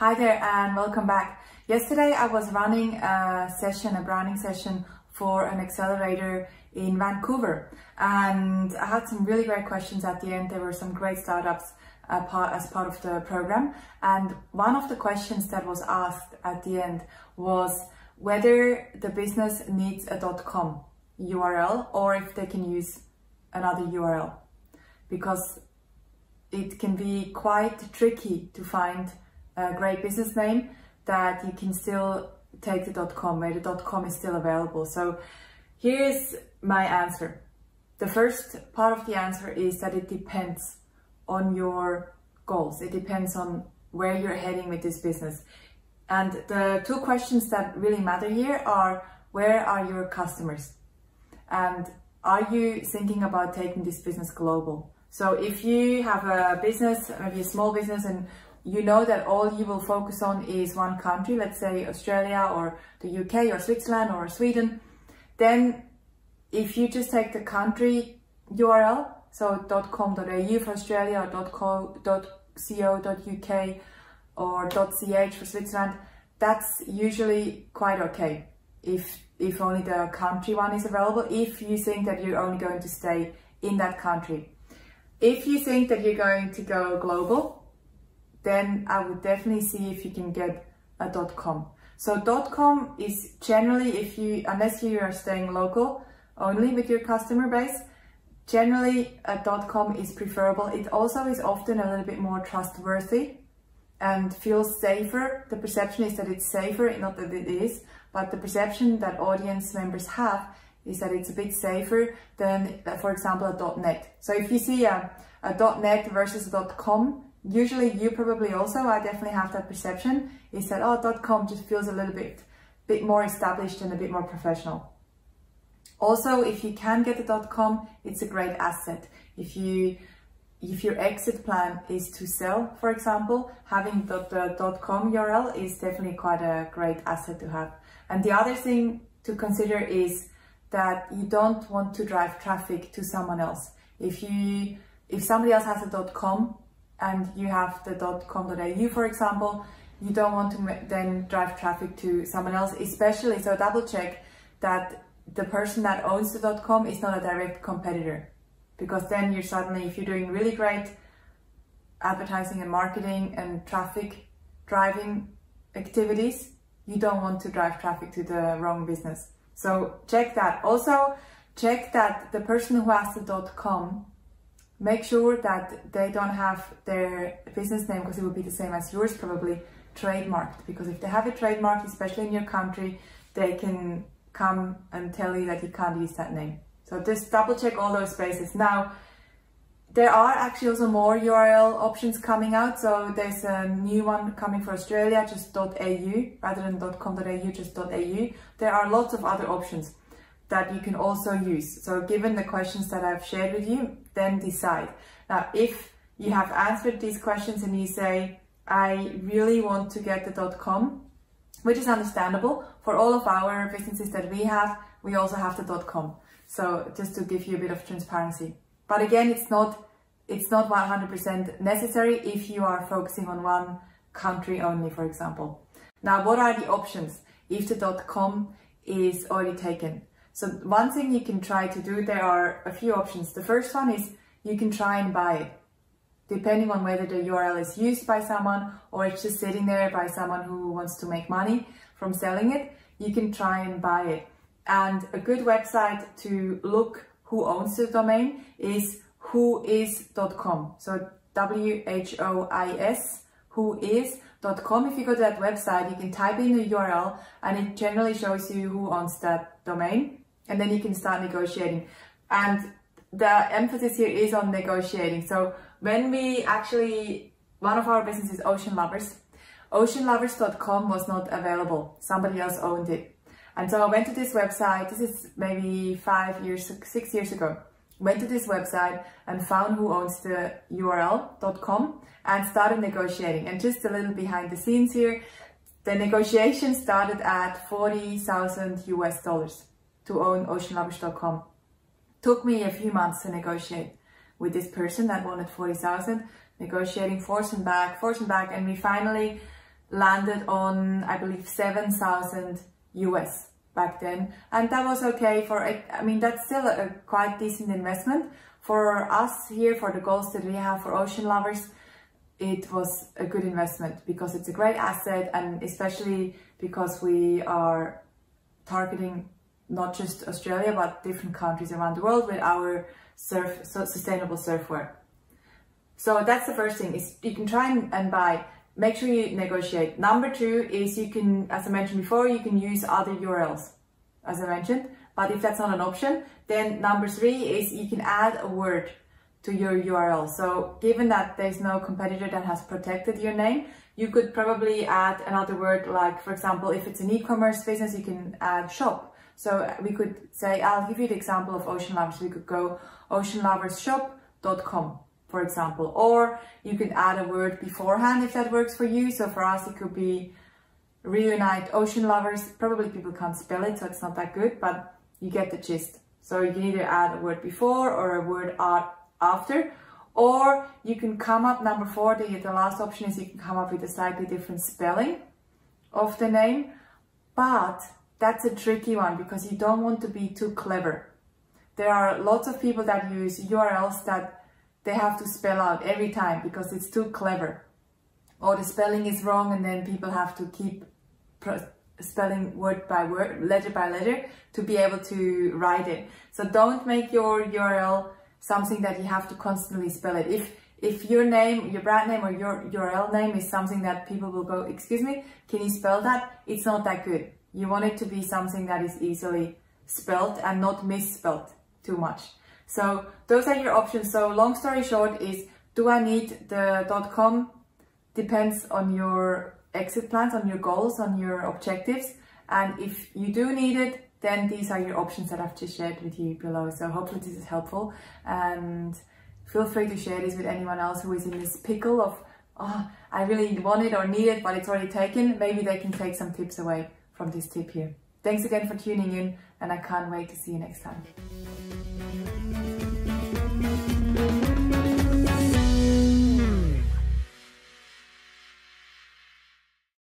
Hi there and welcome back. Yesterday I was running a branding session for an accelerator in Vancouver, and I had some really great questions at the end. There were some great startups as part of the program, and one of the questions that was asked at the end was whether the business needs a .com URL or if they can use another URL, because it can be quite tricky to find a great business name that you can still take the .com, where the .com is still available. So here's my answer. The first part of the answer is that it depends on your goals. It depends on where you're heading with this business. And the two questions that really matter here are, where are your customers? And are you thinking about taking this business global? So if you have a business, maybe a small business, and you know that all you will focus on is one country, let's say Australia or the UK or Switzerland or Sweden, then if you just take the country URL, so .com.au for Australia or .co.uk or .ch for Switzerland, that's usually quite okay if only the country one is available, if you think that you're only going to stay in that country. If you think that you're going to go global, then I would definitely see if you can get a .com. So .com is generally, unless you are staying local only with your customer base, generally a .com is preferable. It also is often a little bit more trustworthy and feels safer. The perception is that it's safer, not that it is, but the perception that audience members have is that it's a bit safer than, for example, a .net. So if you see a .net versus a .com, usually you probably also, I definitely have that perception, is that, oh, .com just feels a little bit more established and a bit more professional. Also, if you can get a .com, it's a great asset. If your exit plan is to sell, for example, having the .com URL is definitely quite a great asset to have. And the other thing to consider is that you don't want to drive traffic to someone else. If somebody else has a .com, and you have the .com.au, for example, you don't want to then drive traffic to someone else, especially, so double check that the person that owns the .com is not a direct competitor, because then you're suddenly, if you're doing really great advertising and marketing and traffic driving activities, you don't want to drive traffic to the wrong business. So check that. Also check that the person who has the .com, make sure that they don't have their business name, because it would be the same as yours probably, trademarked. Because if they have it trademarked, especially in your country, they can come and tell you that you can't use that name. So just double check all those spaces. Now, there are actually also more URL options coming out. So there's a new one coming for Australia, just .au, rather than .com.au, just .au. There are lots of other options that you can also use. So given the questions that I've shared with you, then decide. Now, if you have answered these questions and you say, I really want to get the .com, which is understandable. For all of our businesses that we have, we also have the .com. So just to give you a bit of transparency. But again, it's not 100% necessary if you are focusing on one country only, for example. Now, what are the options if the .com is already taken? So one thing you can try to do, there are a few options. The first one is you can try and buy it, depending on whether the URL is used by someone or it's just sitting there by someone who wants to make money from selling it. You can try and buy it. And a good website to look who owns the domain is whois.com. So WHOIS, whois.com. If you go to that website, you can type in the URL and it generally shows you who owns that domain. And then you can start negotiating. And the emphasis here is on negotiating. So when we actually, one of our businesses, Ocean Lovers, oceanlovers.com was not available. Somebody else owned it. And so I went to this website, this is maybe 6 years ago, went to this website and found who owns the URL.com and started negotiating. And just a little behind the scenes here, the negotiation started at $40,000 US to own oceanlovers.com. Took me a few months to negotiate with this person that wanted $40,000, negotiating force and back, and we finally landed on, I believe, 7,000 US back then. And that was okay for it. I mean, that's still a quite decent investment. For us here, for the goals that we have for Ocean Lovers, it was a good investment because it's a great asset, and especially because we are targeting not just Australia, but different countries around the world with our sustainable surfwear. So that's the first thing, is you can try and buy. Make sure you negotiate. Number two is you can, as I mentioned before, you can use other URLs, as I mentioned. But if that's not an option, then number three is you can add a word to your URL. So given that there's no competitor that has protected your name, you could probably add another word, like, for example, if it's an e-commerce business, you can add shop. So we could say, I'll give you the example of Ocean Lovers. We could go oceanloversshop.com, for example, or you could add a word beforehand if that works for you. So for us, it could be reunite Ocean Lovers. Probably people can't spell it, so it's not that good, but you get the gist. So you can either add a word before or a word after, or you can come up, number four, the last option is you can come up with a slightly different spelling of the name, but that's a tricky one because you don't want to be too clever. There are lots of people that use URLs that they have to spell out every time because it's too clever, or the spelling is wrong, and then people have to keep spelling word by word, letter by letter, to be able to write it. So don't make your URL something that you have to constantly spell it. If your name, your brand name, or your URL name is something that people will go, excuse me, can you spell that? It's not that good. You want it to be something that is easily spelled and not misspelled too much. So those are your options. So long story short is, do I need the .com? Depends on your exit plans, on your goals, on your objectives. And if you do need it, then these are your options that I've just shared with you below. So hopefully this is helpful, and feel free to share this with anyone else who is in this pickle of, oh, I really want it or need it, but it's already taken. Maybe they can take some tips away from this tip here. Thanks again for tuning in, and I can't wait to see you next time.